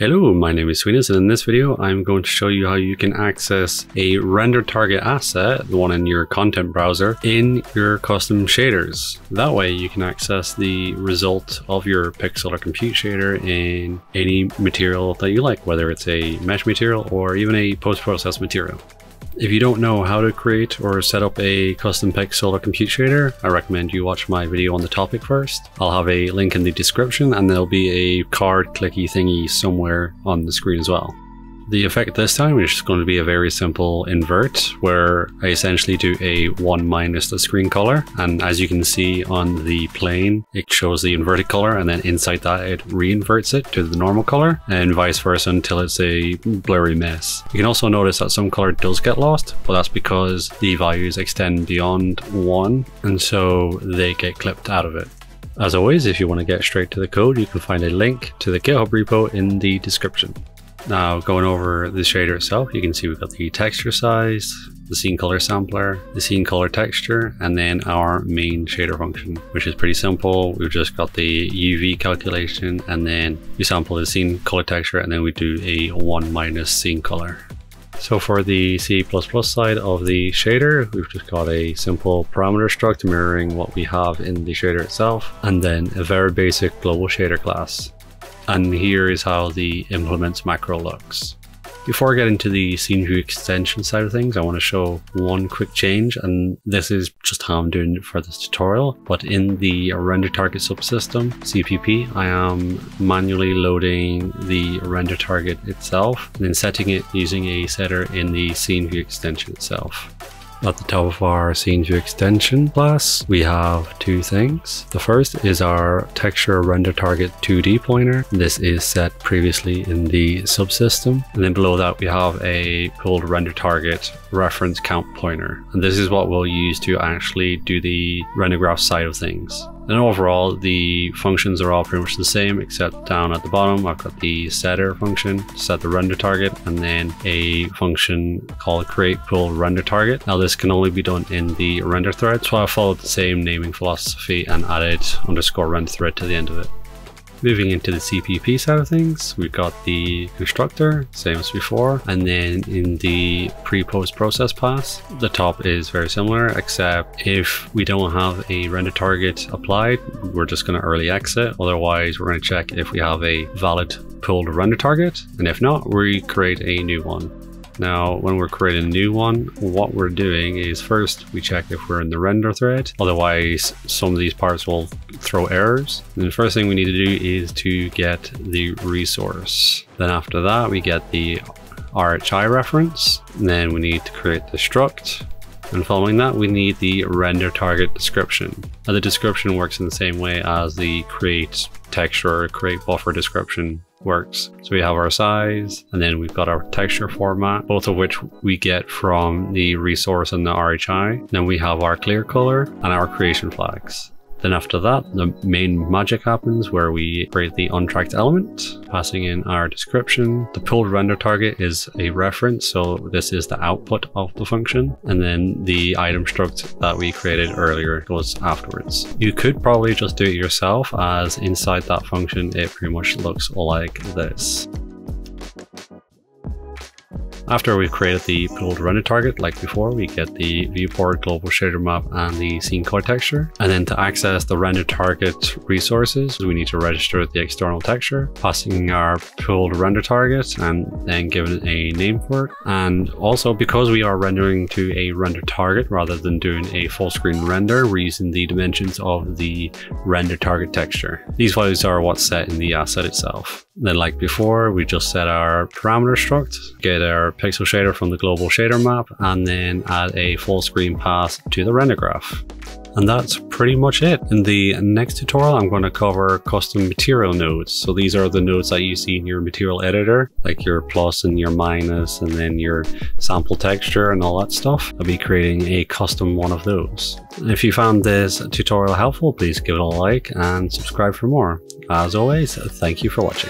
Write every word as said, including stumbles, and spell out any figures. Hello, my name is Sweeney, and in this video I'm going to show you how you can access a render target asset, the one in your content browser, in your custom shaders. That way you can access the result of your pixel or compute shader in any material that you like, whether it's a mesh material or even a post-process material. If you don't know how to create or set up a custom pixel or compute shader, I recommend you watch my video on the topic first. I'll have a link in the description and there'll be a card clicky thingy somewhere on the screen as well. The effect this time is just going to be a very simple invert where I essentially do a one minus the screen color, and as you can see on the plane it shows the inverted color, and then inside that it reinverts it to the normal color and vice versa until it's a blurry mess. You can also notice that some color does get lost, but that's because the values extend beyond one and so they get clipped out of it. As always, if you want to get straight to the code, you can find a link to the GitHub repo in the description. Now, going over the shader itself, you can see we've got the texture size, the scene color sampler, the scene color texture, and then our main shader function, which is pretty simple. We've just got the U V calculation, and then we sample the scene color texture, and then we do a one minus scene color. So for the C plus plus side of the shader, we've just got a simple parameter struct mirroring what we have in the shader itself, and then a very basic global shader class. And here is how the implements macro looks. Before I get into the scene view extension side of things, I want to show one quick change, and this is just how I'm doing it for this tutorial. But in the render target subsystem, C P P, I am manually loading the render target itself and then setting it using a setter in the scene view extension itself. At the top of our scene view extension class, we have two things. The first is our texture render target two D pointer. This is set previously in the subsystem. And then below that, we have a pooled render target reference count pointer. And this is what we'll use to actually do the render graph side of things. And overall, the functions are all pretty much the same, except down at the bottom, I've got the setter function to set the render target, and then a function called create pooled render target. Now this can only be done in the render thread, so I followed the same naming philosophy and added underscore render thread to the end of it. Moving into the C P P side of things, we've got the constructor, same as before, and then in the pre-post process pass, the top is very similar, except if we don't have a render target applied, we're just going to early exit. Otherwise, we're going to check if we have a valid pooled render target, and if not, we create a new one. Now, when we're creating a new one, what we're doing is first we check if we're in the render thread. Otherwise, some of these parts will throw errors. And the first thing we need to do is to get the resource. Then after that, we get the R H I reference. And then we need to create the struct. And following that, we need the render target description. Now, the description works in the same way as the create texture or create buffer description works. So we have our size, and then we've got our texture format, both of which we get from the resource and the R H I. Then we have our clear color and our creation flags. Then after that, the main magic happens where we create the untracked element, passing in our description. The pooled render target is a reference, so this is the output of the function. And then the item struct that we created earlier goes afterwards. You could probably just do it yourself, as inside that function, it pretty much looks like this. After we've created the pooled render target, like before, we get the viewport, global shader map, and the scene color texture. And then to access the render target resources, we need to register the external texture, passing our pooled render target, and then giving it a name for it. And also, because we are rendering to a render target rather than doing a full screen render, we're using the dimensions of the render target texture. These values are what's set in the asset itself. Then, like before, we just set our parameter struct, get our pixel shader from the global shader map, and then add a full screen pass to the render graph. And that's pretty much it. In the next tutorial, I'm going to cover custom material nodes. So these are the nodes that you see in your material editor, like your plus and your minus, and then your sample texture and all that stuff. I'll be creating a custom one of those. If you found this tutorial helpful, please give it a like and subscribe for more. As always, thank you for watching.